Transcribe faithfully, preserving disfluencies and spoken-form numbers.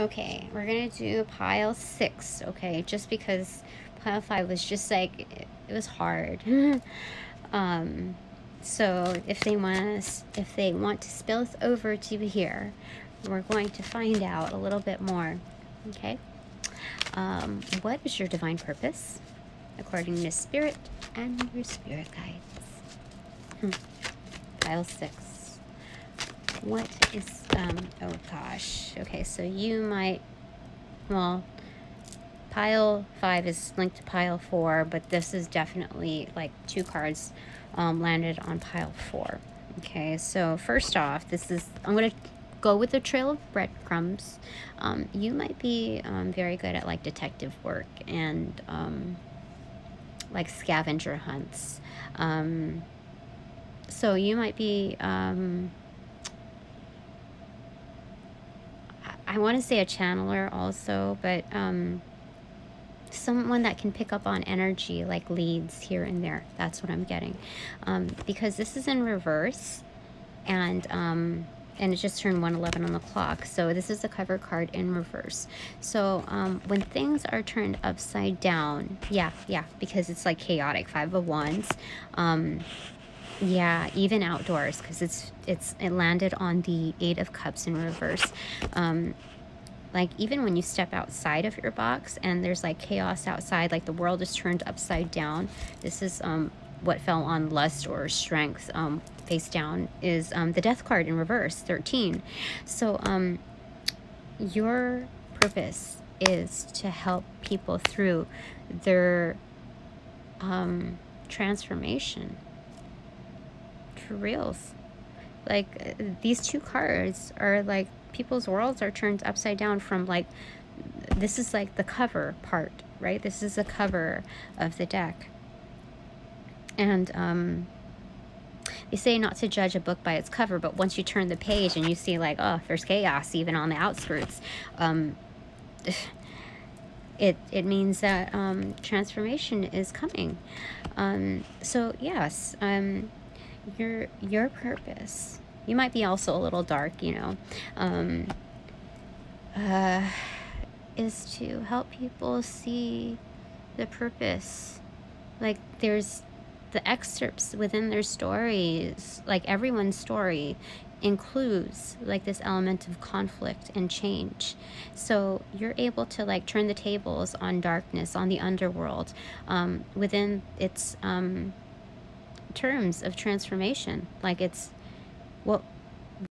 Okay, we're gonna do pile six, okay, just because pile five was just like, it, it was hard. um, so if they want to, if they want to spill us over to here, we're going to find out a little bit more, okay? Um, what is your divine purpose, according to spirit and your spirit guides? Pile six. What is, um, oh gosh, okay, so you might, well, pile five is linked to pile four, but this is definitely, like, two cards um, landed on pile four. Okay, so first off, this is, I'm going to go with the trail of breadcrumbs. Um, you might be um, very good at, like, detective work and, um, like, scavenger hunts. Um, so you might be, um... I want to say a channeler also, but um, someone that can pick up on energy, like leads here and there. That's what I'm getting. Um, because this is in reverse, and um, and it just turned one eleven on the clock. So this is the cover card in reverse. So um, when things are turned upside down, yeah, yeah, because it's like chaotic, five of wands. Um, Yeah, even outdoors, because it's it's it landed on the Eight of Cups in reverse. Um, like even when you step outside of your box and there's like chaos outside, like the world is turned upside down. This is um what fell on lust or strength um face down is um the Death card in reverse, thirteen. So um your purpose is to help people through their um transformation. For reals, like these two cards are like people's worlds are turned upside down from like this is like the cover part, right? This is the cover of the deck, and um they say not to judge a book by its cover, but once you turn the page and you see like, oh, there's chaos even on the outskirts, um It, it means that um transformation is coming. Um so yes, um your your purpose, you might be also a little dark, you know, um uh is to help people see the purpose, like there's the excerpts within their stories, like everyone's story includes like this element of conflict and change. So you're able to like turn the tables on darkness, on the underworld, um within its um terms of transformation. Like it's what